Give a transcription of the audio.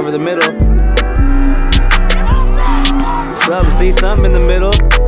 over the middle. Something, see something in the middle.